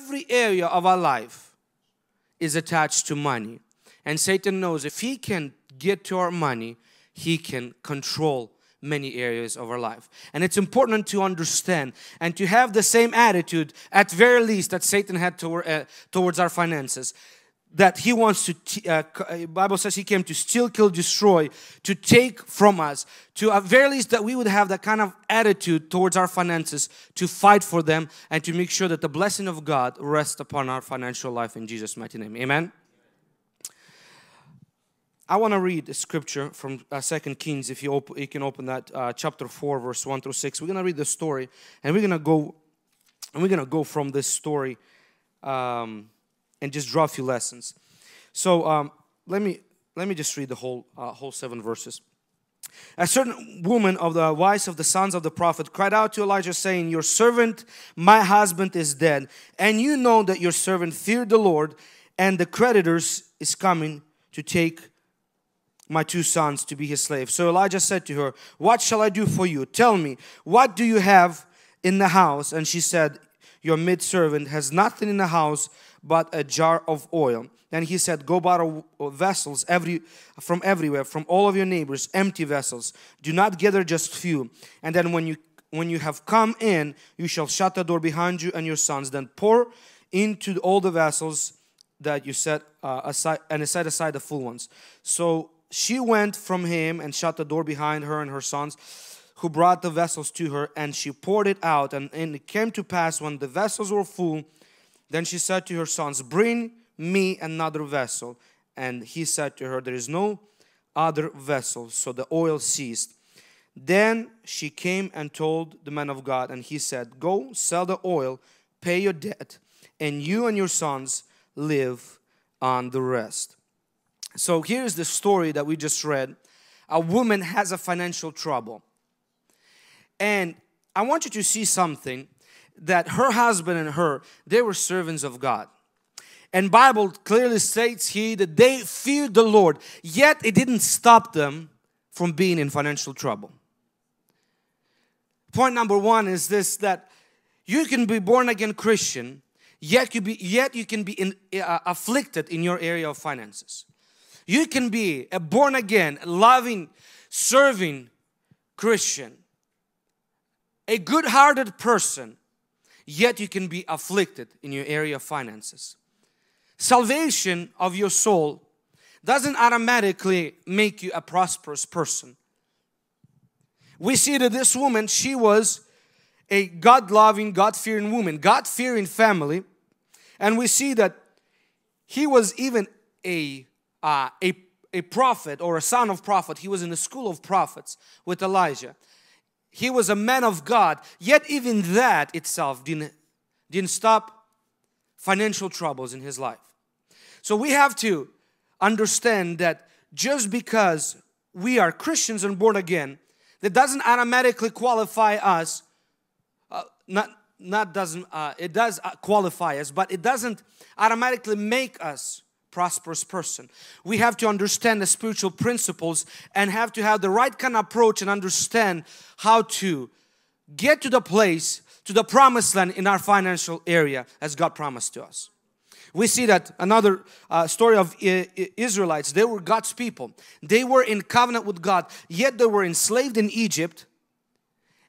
every area of our life is attached to money. And Satan knows if he can get to our money, he can control many areas of our life. And it's important to understand and to have the same attitude, at very least, that Satan had towards our finances. That he wants to, Bible says he came to steal, kill, destroy, to take from us. To at very least that we would have that kind of attitude towards our finances, to fight for them and to make sure that the blessing of God rests upon our financial life in Jesus' mighty name. Amen. I want to read a scripture from 2 Kings, if you can open that, chapter 4, verse 1 through 6. We're going to read the story, and we're going to go from this story and just draw a few lessons. So let me just read the whole 7 verses. A certain woman of the wives of the sons of the prophet cried out to Elijah, saying, "Your servant, my husband, is dead, and you know that your servant feared the Lord, and the creditors is coming to take my 2 sons to be his slaves." So Elijah said to her, "What shall I do for you? Tell me, what do you have in the house?" And she said, "Your maid servant has nothing in the house but a jar of oil." Then he said, "Go borrow vessels from everywhere, from all of your neighbors, empty vessels. Do not gather just few. And then when you have come in, you shall shut the door behind you and your sons. Then pour into all the vessels that you set aside, and set aside the full ones." So she went from him and shut the door behind her and her sons, who brought the vessels to her, and she poured it out. And it came to pass, when the vessels were full, then she said to her sons, "Bring me another vessel." And he said to her, "There is no other vessel." So the oil ceased. Then she came and told the man of God, and he said, "Go sell the oil, pay your debt, and you and your sons live on the rest." So here's the story that we just read. A woman has a financial trouble. And I want you to see something, that her husband and her, they were servants of God. And Bible clearly states here that they feared the Lord, yet it didn't stop them from being in financial trouble. Point number 1 is this, that you can be born again Christian, yet you can be afflicted in your area of finances. You can be a born again, loving, serving Christian, a good-hearted person, yet you can be afflicted in your area of finances. Salvation of your soul doesn't automatically make you a prosperous person. We see that this woman, she was a God-loving, God-fearing woman, God-fearing family, and we see that he was even a prophet, or a son of prophet. He was in the school of prophets with Elijah. He was a man of God, yet even that itself didn't stop financial troubles in his life. So we have to understand that just because we are Christians and born again, that doesn't automatically qualify us. It does qualify us, but it doesn't automatically make us prosperous person. We have to understand the spiritual principles and have to have the right kind of approach and understand how to get to the place, to the promised land in our financial area as God promised to us. We see that another story of Israelites. They were God's people. They were in covenant with God, yet they were enslaved in Egypt,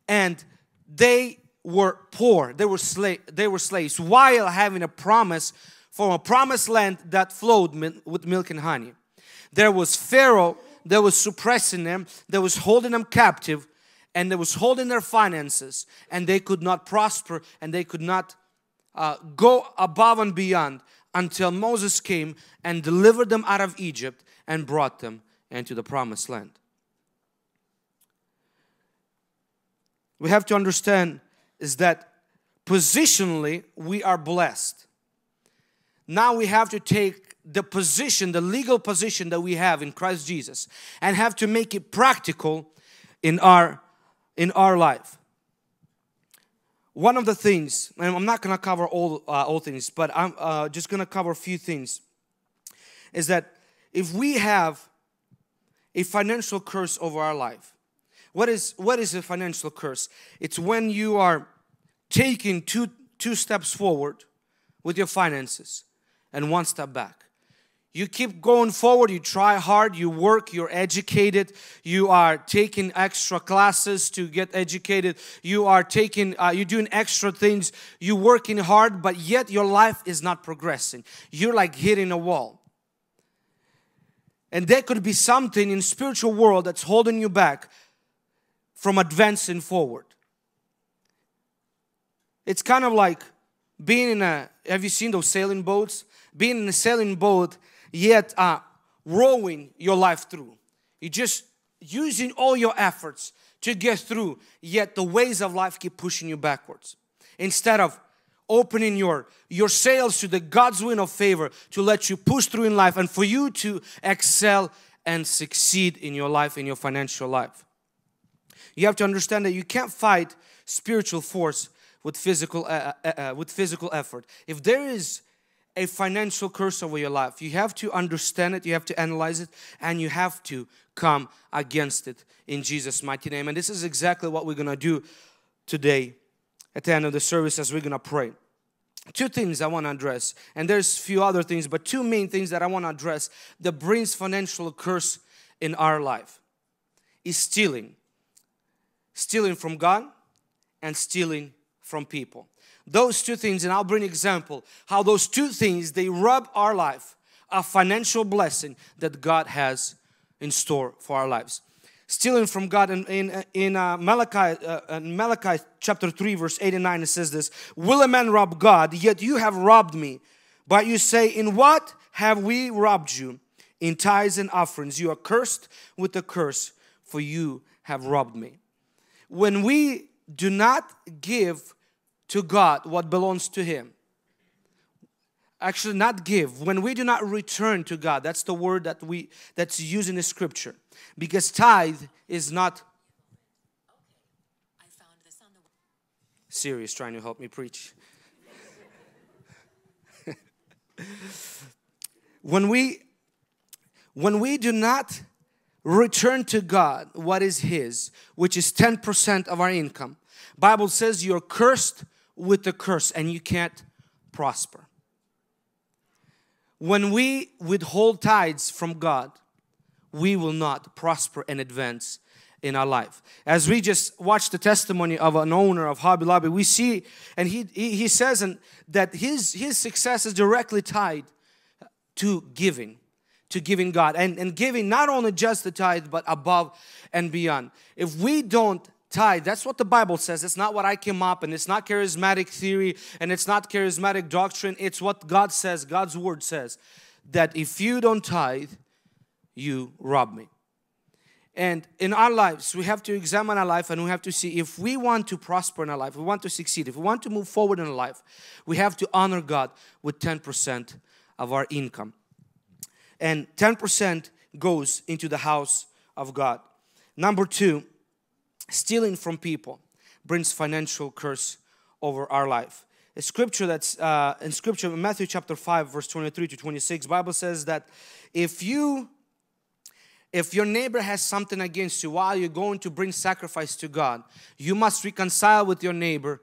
and they were poor. They were slaves, while having a promise from a promised land that flowed with milk and honey. There was Pharaoh that was suppressing them, that was holding them captive, and that was holding their finances, and they could not prosper, and they could not go above and beyond until Moses came and delivered them out of Egypt and brought them into the promised land. We have to understand is that positionally we are blessed. Now we have to take the position, the legal position that we have in Christ Jesus, and have to make it practical in our life. One of the things, and I'm not going to cover all things, but I'm just going to cover a few things, is that if we have a financial curse over our life, what is a financial curse? It's when you are taking two steps forward with your finances and one step back. You keep going forward, you try hard, you work, you're educated, you are taking extra classes to get educated, you are taking, you're doing extra things, you're working hard, but yet your life is not progressing. You're like hitting a wall. And there could be something in the spiritual world that's holding you back from advancing forward. It's kind of like being in a, have you seen those sailing boats? Being in a sailing boat, yet rowing your life through. You're just using all your efforts to get through, yet the ways of life keep pushing you backwards. Instead of opening your sails to the God's wind of favor to let you push through in life and for you to excel and succeed in your life, in your financial life. You have to understand that you can't fight spiritual force with physical effort. If there is a financial curse over your life, you have to understand it, you have to analyze it, and you have to come against it in Jesus' mighty name. And this is exactly what we're going to do today at the end of the service as we're going to pray. Two things I want to address, and there's a few other things, but two main things that I want to address that brings financial curse in our life is stealing. Stealing from God and stealing from people. Those two things, and I'll bring an example, how those two things, they rob our life of financial blessing that God has in store for our lives. Stealing from God, in Malachi chapter 3, verse 8 and 9, it says this: "Will a man rob God? Yet you have robbed me. But you say, in what have we robbed you? In tithes and offerings. You are cursed with a curse, for you have robbed me." When we do not give to God what belongs to Him. Actually, not give. When we do not return to God, that's the word that that's used in the scripture. Because tithe is not... Siri is trying to help me preach. When we do not return to God what is His, which is 10% of our income, Bible says you're cursed with the curse and you can't prosper. When we withhold tithes from God, we will not prosper and advance in our life. As we just watched the testimony of an owner of Hobby Lobby, we see, and he says that his success is directly tied to giving God. And giving not only just the tithe, but above and beyond. If we don't tithe, that's what the Bible says. It's not what I came up, and it's not charismatic theory, and it's not charismatic doctrine. It's what God says, God's word says, that if you don't tithe, you rob me. And in our lives, we have to examine our life, and we have to see if we want to prosper in our life, we want to succeed, if we want to move forward in our life, we have to honor God with 10% of our income. And 10% goes into the house of God. Number two, stealing from people brings financial curse over our life. A scripture that's in scripture, Matthew chapter 5, verse 23 to 26, Bible says that if your neighbor has something against you while you're going to bring sacrifice to God, you must reconcile with your neighbor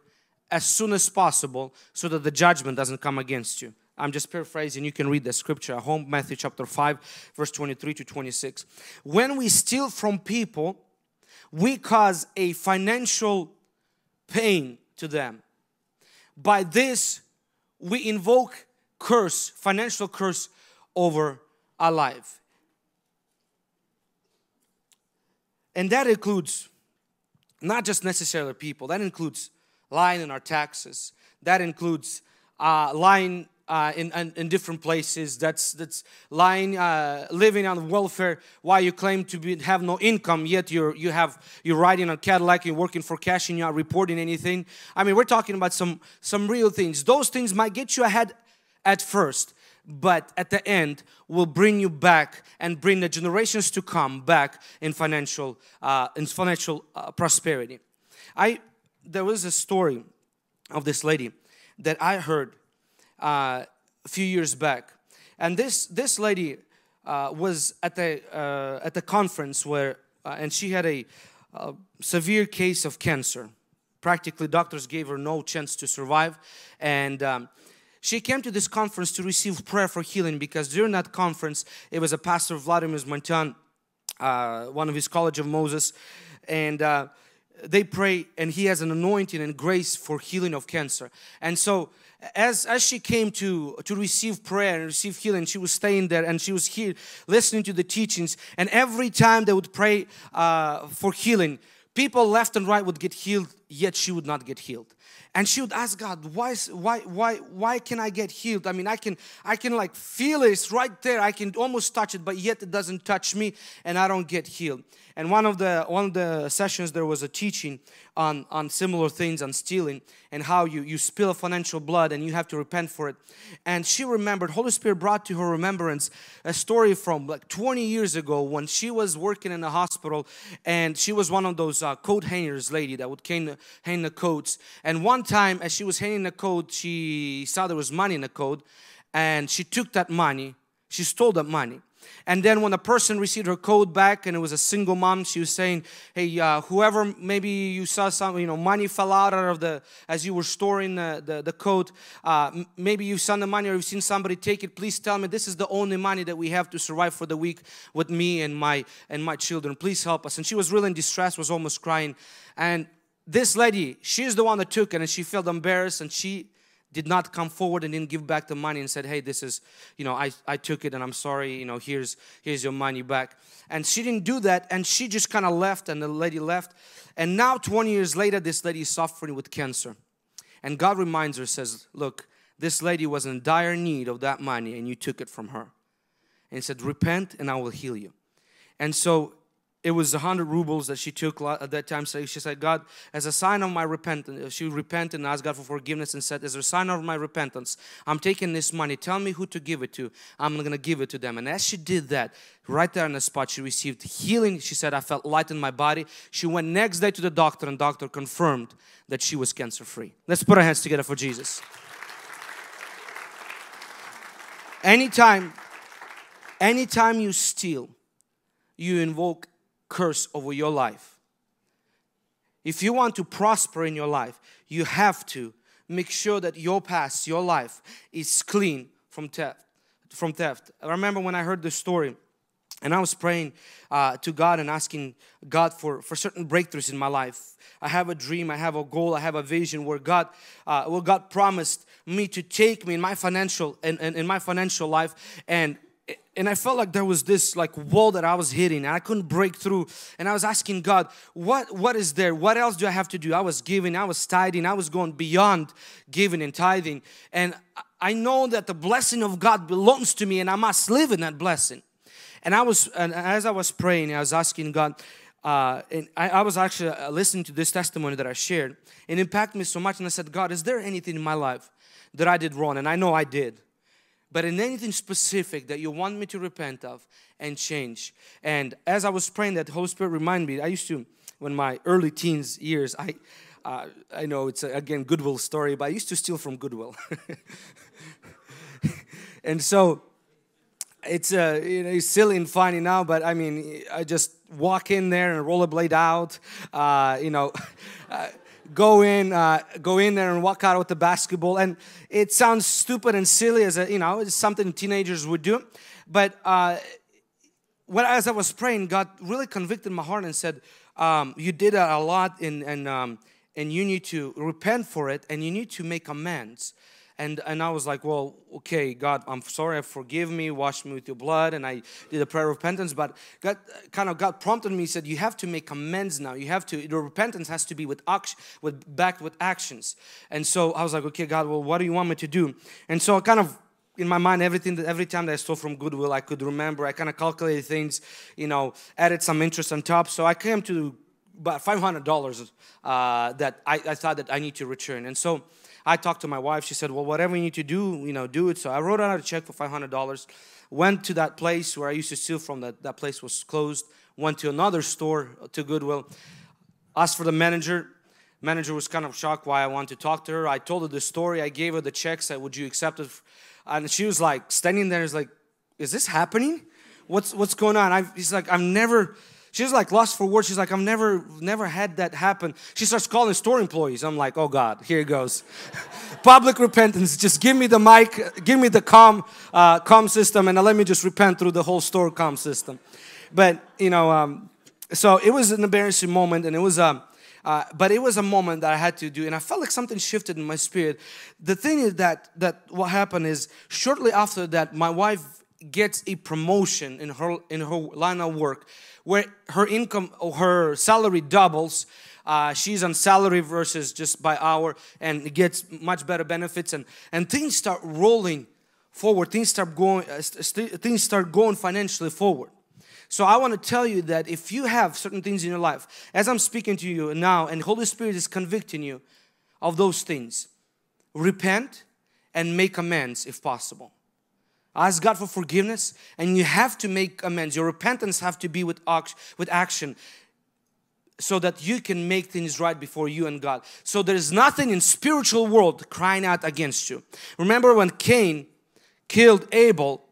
as soon as possible so that the judgment doesn't come against you. I'm just paraphrasing. You can read the scripture at home, Matthew chapter 5, verse 23 to 26. When we steal from people, we cause a financial pain to them. By this, we invoke curse, financial curse over our life. And that includes not just necessarily people. That includes lying in our taxes. That includes lying in different places. That's lying, living on welfare while you claim to have no income, yet you're riding on Cadillac, you're working for cash and you're not reporting anything. I mean, we're talking about some real things. Those things might get you ahead at first, but at the end will bring you back and bring the generations to come back in financial prosperity. There was a story of this lady that I heard a few years back, and this lady was at the conference where and she had a severe case of cancer. Practically, doctors gave her no chance to survive, and She came to this conference to receive prayer for healing, because during that conference, it was a pastor, Vladimir Montyan, one of his College of Moses, and they pray, and he has an anointing and grace for healing of cancer. And so as she came to receive prayer and receive healing, she was staying there and she was here listening to the teachings. And every time they would pray for healing, people left and right would get healed, yet she would not get healed. And she would ask God, why can I get healed? I mean, I can like feel it right there. I can almost touch it, but yet it doesn't touch me and I don't get healed. And one of the sessions, there was a teaching on similar things, on stealing and how you spill financial blood and you have to repent for it. And she remembered, Holy Spirit brought to her remembrance a story from like 20 years ago when she was working in a hospital, and she was one of those coat hangers lady that would hang the coats. And one time as she was hanging the coat, she saw there was money in the coat, and she took that money, she stole that money. And then when the person received her coat back, and it was a single mom, she was saying, hey, whoever, maybe you saw some, you know, money fell out of the, as you were storing the coat, maybe you've seen the money or you've seen somebody take it, please tell me, this is the only money that we have to survive for the week with me and my children, please help us. And she was really in distress, was almost crying. And this lady, she's the one that took it, and she felt embarrassed, and she did not come forward and didn't give back the money and said, hey, this is, you know, I took it and I'm sorry, you know, here's your money back. And she didn't do that, and she just kind of left, and the lady left. And now 20 years later, this lady is suffering with cancer. And God reminds her, says, look, this lady was in dire need of that money and you took it from her. And he said, repent and I will heal you. And so it was 100 rubles that she took at that time. So she said, God, as a sign of my repentance, she repented and asked God for forgiveness and said, as a sign of my repentance, I'm taking this money. Tell me who to give it to. I'm going to give it to them. And as she did that, right there on the spot, she received healing. She said, I felt light in my body. She went next day to the doctor, and doctor confirmed that she was cancer-free. Let's put our hands together for Jesus. Anytime you steal, you invoke curse over your life. If you want to prosper in your life, you have to make sure that your past, your life is clean from theft. I remember when I heard this story, and I was praying to God and asking God for certain breakthroughs in my life. I have a dream, I have a goal, I have a vision where God promised me to take me in my financial life. And I felt like there was this like wall that I was hitting, and I couldn't break through. And I was asking God, what is there? What else do I have to do? I was giving, I was tithing, I was going beyond giving and tithing. And I know that the blessing of God belongs to me, and I must live in that blessing. And as I was praying, I was asking God, and I was actually listening to this testimony that I shared. It impacted me so much, and I said, God, is there anything in my life that I did wrong? And I know I did. But in anything specific that you want me to repent of and change. And as I was praying, that Holy Spirit reminded me, I used to, when my early teens years, I know it's, again, Goodwill story, but I used to steal from Goodwill. And so it's, you know, it's silly and funny now, but I mean, I just walk in there and rollerblade out, you know. Go in there and walk out with the basketball. And it sounds stupid and silly, as a, you know, it's something teenagers would do. But as I was praying, God really convicted my heart and said, you did that a lot, and you need to repent for it, and you need to make amends. And I was like, well, okay, God, I'm sorry, forgive me, wash me with your blood. And I did a prayer of repentance, but God prompted me, said, you have to make amends now. You have to, the repentance has to be backed with actions. And so I was like, okay, God, well, what do you want me to do? And so I kind of, in my mind, every time that I stole from Goodwill, I could remember, I kind of calculated things, you know, added some interest on top. So I came to about $500 that I thought that I need to return. And so I talked to my wife. She said, well, whatever you need to do, you know, do it. So I wrote out a check for $500, went to that place where I used to steal from, that place was closed, went to another store, to Goodwill, asked for the manager. Manager was kind of shocked why I wanted to talk to her. I told her the story. I gave her the check, said, would you accept it? And she was like standing there, is like, is this happening? What's going on? He's like, I've never... She's like lost for words. She's like, I've never had that happen. She starts calling store employees. I'm like, oh God, here it goes. Public repentance. Just give me the mic, give me the comm system, and let me just repent through the whole store comm system. But you know, so it was an embarrassing moment, and it was but it was a moment that I had to do, and I felt like something shifted in my spirit. The thing is that what happened is shortly after that, my wife gets a promotion in her line of work, where her income, her salary doubles. She's on salary versus just by hour, and gets much better benefits, and things start rolling forward. Things start going. Things start going financially forward. So I want to tell you that if you have certain things in your life, as I'm speaking to you now, and the Holy Spirit is convicting you of those things, repent and make amends if possible. Ask God for forgiveness, and you have to make amends. Your repentance have to be with action, so that you can make things right before you and God. So there is nothing in spiritual world crying out against you. Remember when Cain killed Abel,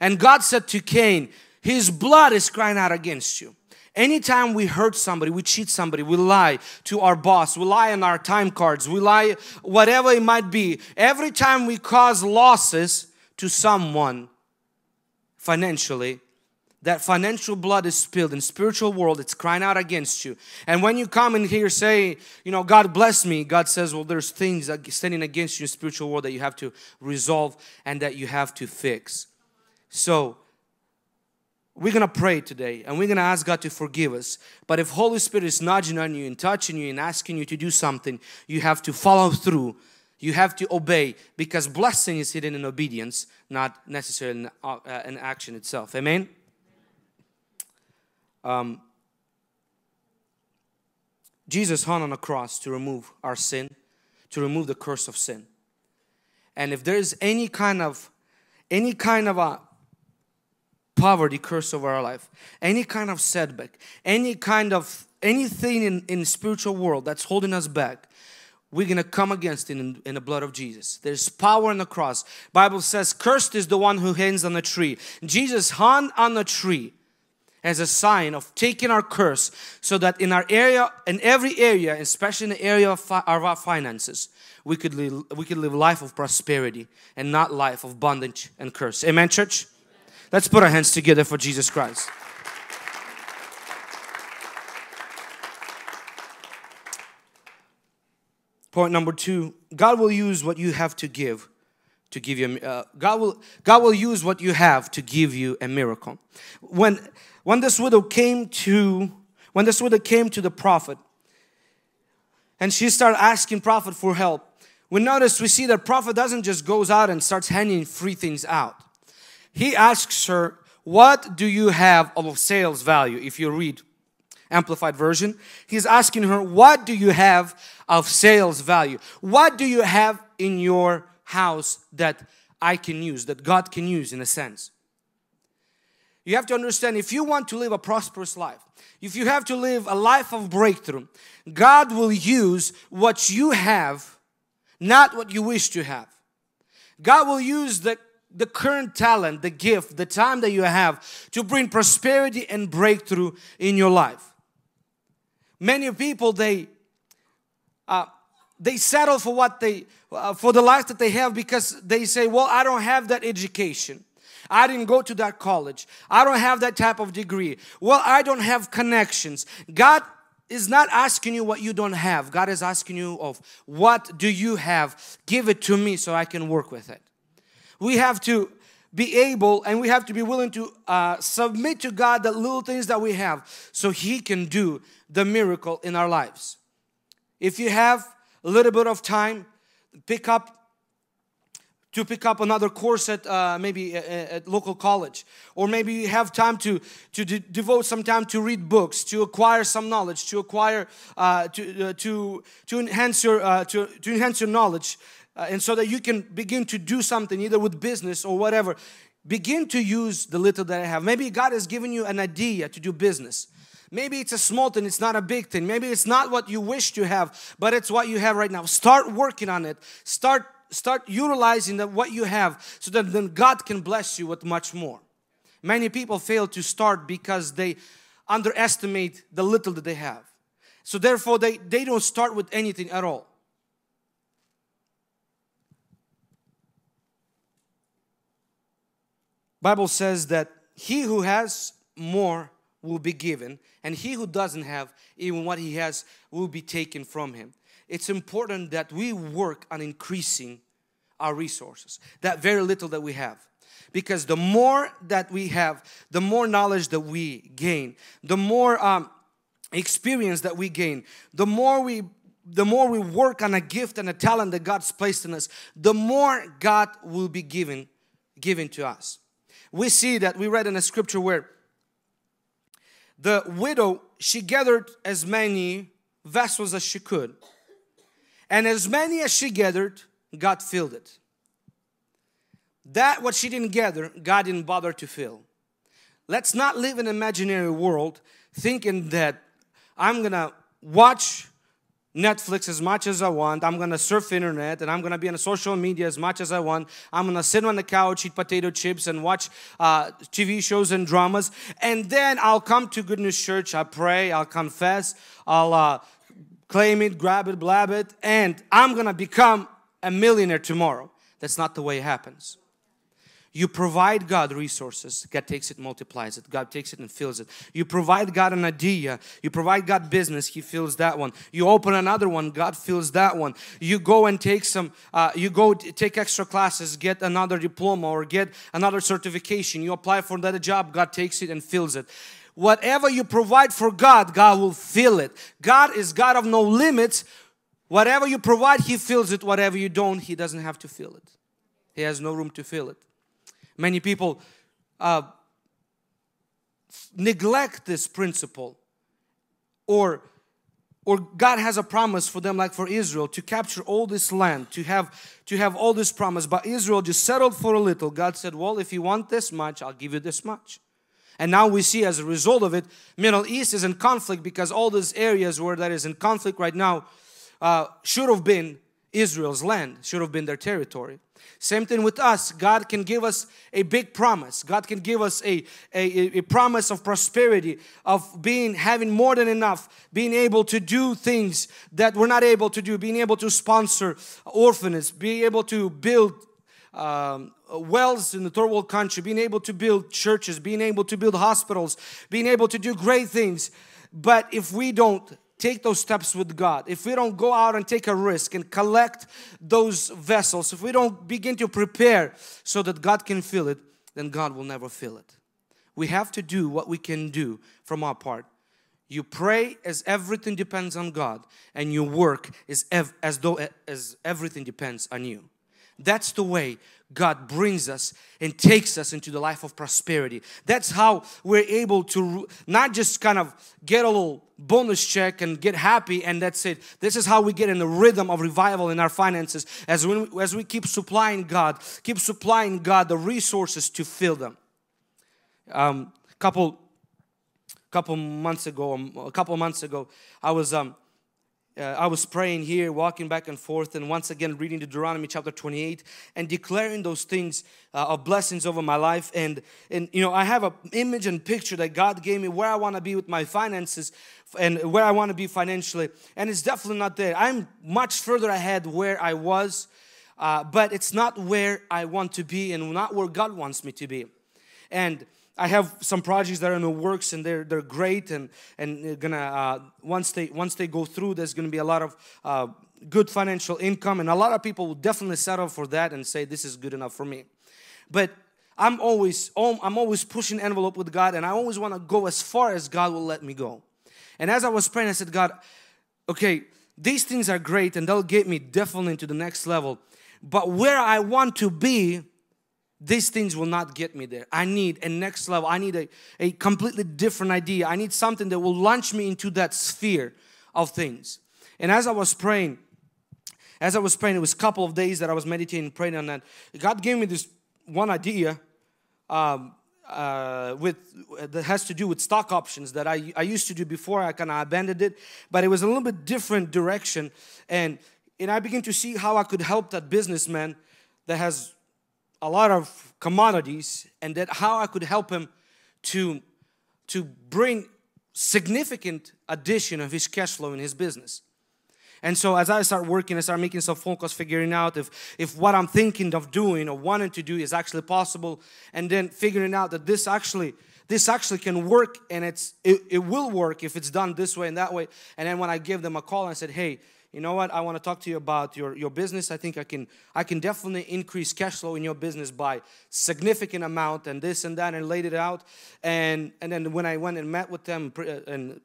and God said to Cain, his blood is crying out against you. Anytime we hurt somebody, we cheat somebody, we lie to our boss, we lie on our time cards, we lie whatever it might be. Every time we cause losses to someone financially, that financial blood is spilled. In spiritual world, it's crying out against you. And when you come in here saying, you know, God bless me, God says, well, there's things standing against you in spiritual world that you have to resolve and that you have to fix. So we're going to pray today, and we're going to ask God to forgive us. But if Holy Spirit is nudging on you and touching you and asking you to do something, you have to follow through. You have to obey, because blessing is hidden in obedience, not necessarily in action itself. Amen? Jesus hung on a cross to remove our sin, to remove the curse of sin. And if there is any kind of a poverty curse over our life, any kind of setback, any kind of anything in spiritual world that's holding us back, we're going to come against it in the blood of Jesus. There's power on the cross. Bible says, cursed is the one who hangs on the tree. Jesus hung on the tree as a sign of taking our curse, so that in every area, especially in the area of our finances, we could live life of prosperity and not life of bondage and curse. Amen, church? Let's put our hands together for Jesus Christ. Point number two, God will use what you have to give you. God will use what you have to give you a miracle. When this widow came to the prophet, and she started asking prophet for help, we see that prophet doesn't just goes out and starts handing free things out. He asks her, what do you have of sales value? If you read Amplified Version, he's asking her, what do you have of sales value? What do you have in your house that I can use, that God can use in a sense? You have to understand, if you want to live a prosperous life, if you have to live a life of breakthrough, God will use what you have, not what you wish to have. God will use the current talent, the gift, the time that you have to bring prosperity and breakthrough in your life. Many people, they settle for for the life that they have, because they say, well, I don't have that education. I didn't go to that college. I don't have that type of degree. Well, I don't have connections. God is not asking you what you don't have. God is asking you of what do you have. Give it to me so I can work with it. We have to be able, and we have to be willing to submit to God the little things that we have, so He can do the miracle in our lives. If you have a little bit of time, pick up another course at maybe at local college, or maybe you have time to devote some time to read books, to acquire some knowledge, to acquire to enhance your knowledge. And so that you can begin to do something, either with business or whatever. Begin to use the little that I have. Maybe God has given you an idea to do business. Maybe it's a small thing, it's not a big thing. Maybe it's not what you wish to have, but it's what you have right now. Start working on it. Start utilizing what you have, so that then God can bless you with much more. Many people fail to start because they underestimate the little that they have. So therefore, they don't start with anything at all. Bible says that he who has more will be given, and he who doesn't have, even what he has will be taken from him. It's important that we work on increasing our resources, that very little that we have. Because the more that we have, the more knowledge that we gain, the more experience that we gain, the more we work on a gift and a talent that God's placed in us, the more God will be given to us. We see that we read in a scripture where the widow, she gathered as many vessels as she could. And as many as she gathered, God filled it. That what she didn't gather, God didn't bother to fill. Let's not live in an imaginary world thinking that I'm going to watch Netflix as much as I want, I'm going to surf internet, and I'm going to be on social media as much as I want. I'm going to sit on the couch, eat potato chips, and watch TV shows and dramas. And then I'll come to Good News Church, I pray, I'll confess, I'll claim it, grab it, blab it, and I'm going to become a millionaire tomorrow. That's not the way it happens. You provide God resources, God takes it, multiplies it. God takes it and fills it. You provide God an idea, you provide God business, He fills that one. You open another one, God fills that one. You go and take some, you go take extra classes, get another diploma or get another certification. You apply for another job, God takes it and fills it. Whatever you provide for God, God will fill it. God is God of no limits. Whatever you provide, He fills it. Whatever you don't, He doesn't have to fill it. He has no room to fill it. Many people neglect this principle, or God has a promise for them, like for Israel, to capture all this land, to have all this promise. But Israel just settled for a little. God said, well, if you want this much, I'll give you this much. And now we see as a result of it, Middle East is in conflict, because all these areas where that is in conflict right now should have been Israel's land, should have been their territory. Same thing with us. God can give us a big promise. God can give us a promise of prosperity, of having more than enough, being able to do things that we're not able to do, being able to sponsor orphanages, being able to build wells in the third world country, being able to build churches, being able to build hospitals, being able to do great things. But if we don't take those steps with God, if we don't go out and take a risk and collect those vessels, if we don't begin to prepare so that God can fill it, then God will never fill it. We have to do what we can do from our part. You pray as everything depends on God, and you work as though everything depends on you. That's the way God brings us and takes us into the life of prosperity. That's how we're able to not just kind of get a little bonus check and get happy and that's it. This is how we get in the rhythm of revival in our finances, as we keep supplying God the resources to fill them. A couple months ago, I was praying here, walking back and forth, and once again reading Deuteronomy chapter 28 and declaring those things of blessings over my life. And you know, I have an image and picture that God gave me where I want to be with my finances and where I want to be financially. And it's definitely not there. I'm much further ahead where I was, but it's not where I want to be and not where God wants me to be. And I have some projects that are in the works, and they're great, and they're gonna once they go through, there's gonna be a lot of good financial income, and a lot of people will definitely settle for that and say this is good enough for me. But I'm always pushing the envelope with God, and I always want to go as far as God will let me go. And as I was praying, I said, God, okay, these things are great, and they'll get me definitely to the next level, but where I want to be, these things will not get me there. I need a next level. I need a completely different idea. I need something that will launch me into that sphere of things. And as I was praying, it was a couple of days that I was meditating, praying on that. God gave me this one idea that has to do with stock options that I used to do before. I kind of abandoned it, but it was a little bit different direction. And I began to see how I could help that businessman that has a lot of commodities, and that how I could help him to bring significant addition of his cash flow in his business. And so as I start working, I start making some phone calls, figuring out if what I'm thinking of doing or wanting to do is actually possible, and then figuring out that this actually can work, and it will work if it's done this way and that way. And then when I give them a call, I said, hey, you know what, I want to talk to you about your business. I think I can definitely increase cash flow in your business by significant amount, and this and that, and laid it out. And then when I went and met with them and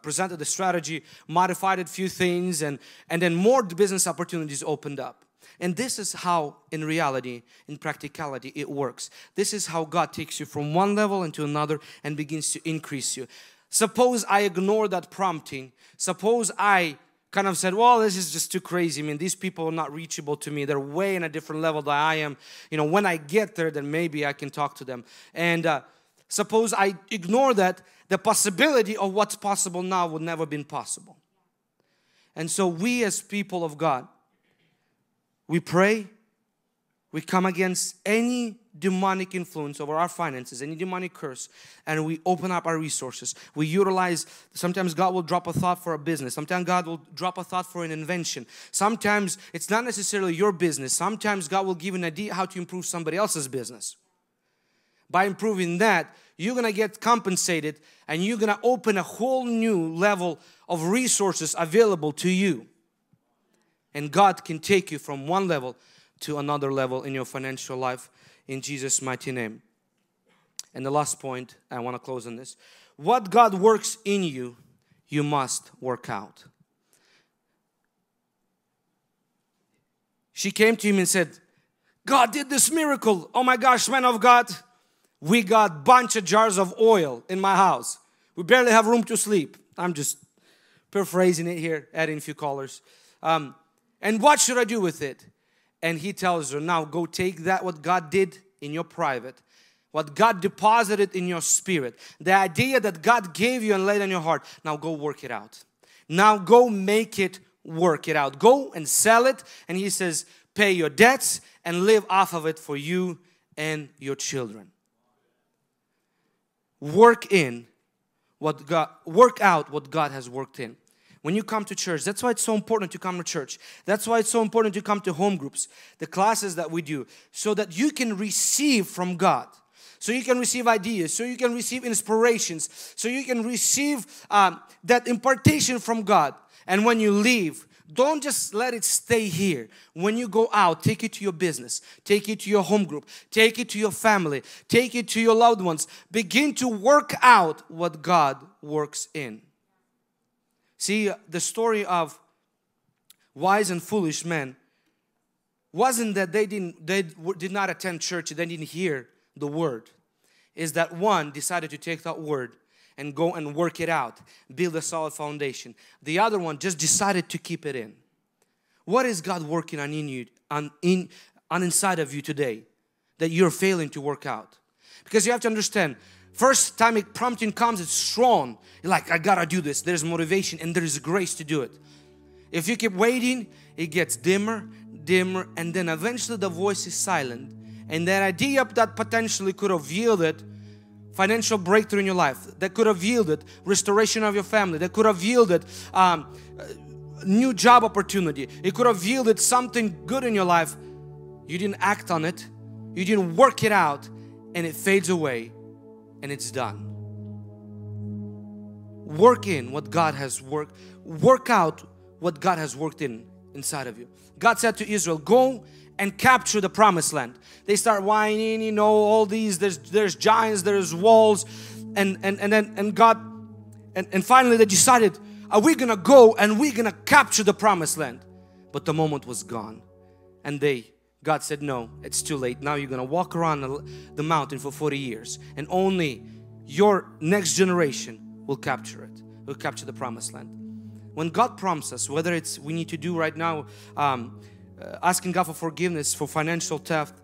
presented the strategy, modified a few things, and then more business opportunities opened up. And this is how, in reality, in practicality, it works. This is how God takes you from one level into another and begins to increase you. Suppose I ignore that prompting. Suppose I kind of said, well, this is just too crazy. I mean, these people are not reachable to me. They're way in a different level than I am. You know, when I get there, then maybe I can talk to them. And suppose I ignore that, the possibility of what's possible now would never have been possible. And so we as people of God, we pray, we come against any demonic influence over our finances, any demonic curse, and we open up our resources. We utilize, sometimes God will drop a thought for a business. Sometimes God will drop a thought for an invention. Sometimes it's not necessarily your business. Sometimes God will give an idea how to improve somebody else's business. By improving that, you're going to get compensated, and you're going to open a whole new level of resources available to you. And God can take you from one level to another level in your financial life, in Jesus' mighty name. And the last point, I want to close on this. What God works in you, you must work out. She came to him and said, God did this miracle. Oh my gosh, man of God, we got a bunch of jars of oil in my house. We barely have room to sleep. I'm just paraphrasing it here, adding a few colors. And what should I do with it? And he tells her, now go take that what God did in your private, what God deposited in your spirit, the idea that God gave you and laid on your heart. Now go work it out. Now go make it work it out. Go and sell it. And he says, pay your debts and live off of it for you and your children. Work out what God has worked in. When you come to church, that's why it's so important to come to church. That's why it's so important to come to home groups, the classes that we do, so that you can receive from God. So you can receive ideas, so you can receive inspirations, so you can receive that impartation from God. And when you leave, don't just let it stay here. When you go out, take it to your business, take it to your home group, take it to your family, take it to your loved ones. Begin to work out what God works in. See, the story of wise and foolish men wasn't that they did not attend church, they didn't hear the word. It's that one decided to take that word and go and work it out, build a solid foundation. The other one just decided to keep it in. What is God working on in you, on inside of you today that you're failing to work out? Because you have to understand, first time prompting comes, it's strong. You're like, I gotta do this. There's motivation and there's grace to do it. If you keep waiting, it gets dimmer, dimmer, and then eventually the voice is silent. And that idea that potentially could have yielded financial breakthrough in your life, that could have yielded restoration of your family, that could have yielded new job opportunity, it could have yielded something good in your life, you didn't act on it, you didn't work it out, and it fades away. And it's done. Work in what God has worked. Work out what God has worked in inside of you. God said to Israel, go and capture the promised land. They start whining, you know, all these, there's giants, there's walls, and finally they decided, are we gonna go and we're gonna capture the promised land? But the moment was gone, and God said, no, it's too late. Now you're going to walk around the mountain for 40 years and only your next generation will capture it, will capture the promised land. When God prompts us, whether it's we need to do right now, asking God for forgiveness for financial theft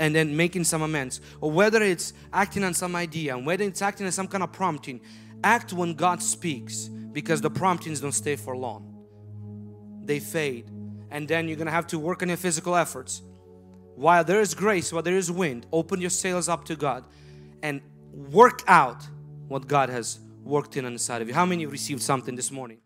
and then making some amends, or whether it's acting on some idea and whether it's acting on some kind of prompting, act when God speaks, because the promptings don't stay for long. They fade, and then you're going to have to work on your physical efforts. While there is grace, while there is wind, open your sails up to God and work out what God has worked in inside of you. How many received something this morning?